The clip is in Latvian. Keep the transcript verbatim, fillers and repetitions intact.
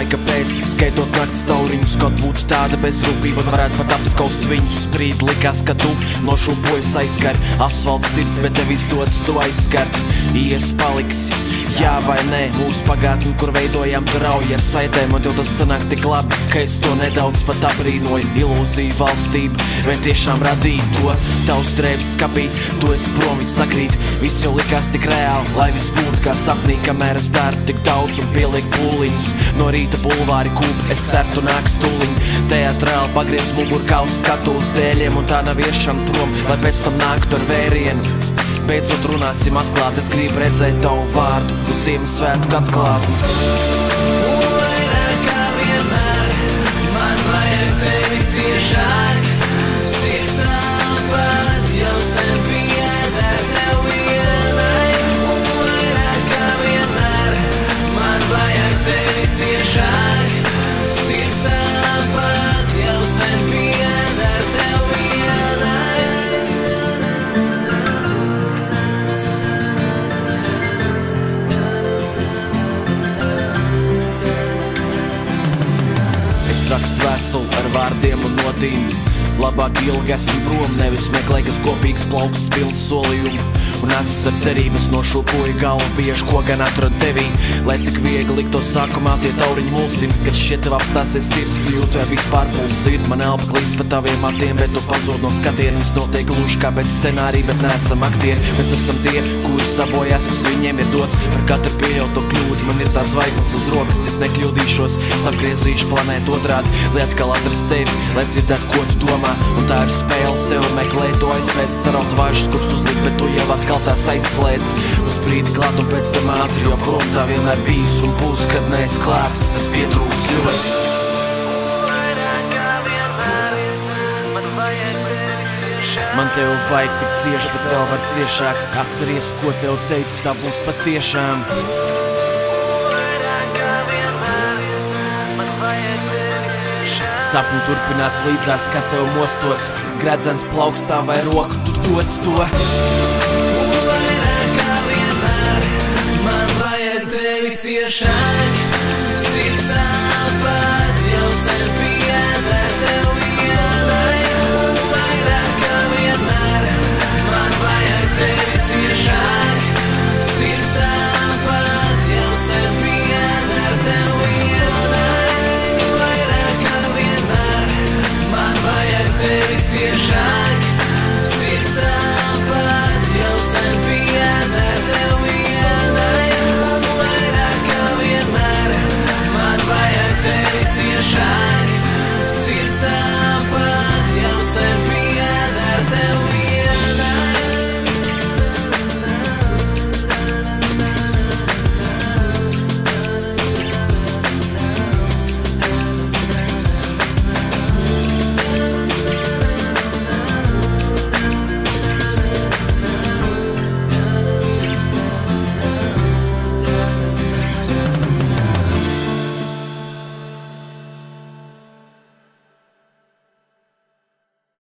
laika pēc, skaitot naktas tauriņus, kaut būtu tāda bezrūpība, un varētu pat apskaust viņus. Brīd likās, ka tu no šūpojas aizskar asfalts sirds, bet tev izdodas tu aizskart. Ies paliksi, jā vai nē, mūsu pagātni, kur veidojām trauji ar saitēm, un tev tas sanāk tik labi, ka es to nedaudz pat abrīnoju. Ilūziju valstība, vai tiešām radīja to? Tavs drēbes skapī, tu esi prom, viss sakrīt, viss jau likās tik reāli, lai viss būtu kā sapnī, kamēr es daru tik daudz un pieliek pūliņus. No rīta bulvāri kūp, es certu nāk stūliņ, teatrāli pagriez muguru kā uz skatu uz dēļiem, un tā nav iešana prom, lai pēc tam nāktu ar vērienu. Beidzot runāsim atklāt, es gribu redzēt tavu vārdu uz Ziemassvētku atklātnes. Un vairāk kā vienmēr, man vajag tevi ciešāk. Sirds tāpat jau sen pieder tev vienai. Un vairāk kā vienmēr, man vajag tevi ciešāk. Sirds tāpat jau sen pieder tev vienai. Rakst vēstuli ar vārdiem un notīm, labāk ilgi esmu prom, nevis meklē, kas kopīgs plauksts pilns solījumu. Un acis ar cerības nošūpoju galvu bieži, ko gan atrod tevī, lai cik viegli likto sākumā tie tauriņi mulsim. Kad šie tev apstāsies sirds, tu jūti, vai vispār pulss ir. Man elpa klīst pa taviem matiem, bet tu pazūd no skatienes. Notiek gluži kā pēc scenārija, bet neesam aktieri. Mēs esam tie, kuri sabojās, kas viņiem ir dots. Par katru pieļautu kļūdu man ir tā zvaigznes uz rokas. Es nekļūdīšos, es apgriezīšu planētu otrādi, lai atkal atrast tevi, lai dzirdētu, ko tu domā. Un tā ir spēles, tev meklēju to aizpēc, saraut vāršus, kurus uzlikt, bet tu jau atkal tās aizslēdz. Uz brīdi klāt un pēc tam ātri, jo prom tā vienmēr bijis un būs, kad neesi klāt, tad pietrūkst ļoti. Vairāk kā vienmēr, man vajag tevi ciešāk. Man tev vajag tik cieši, bet vēl var ciešāk. Atceries, ko tev teicu, tā būs patiešām. Vairāk kā vienmēr, man vajag tevi ciešāk. Sapni turpinās līdzās, kad tev mostos gredzens plaukstā vai roku tu dos to. Un vairāk kā vienmēr, man vajag tevi ciešāk. Sirds tāpat jau sen bija.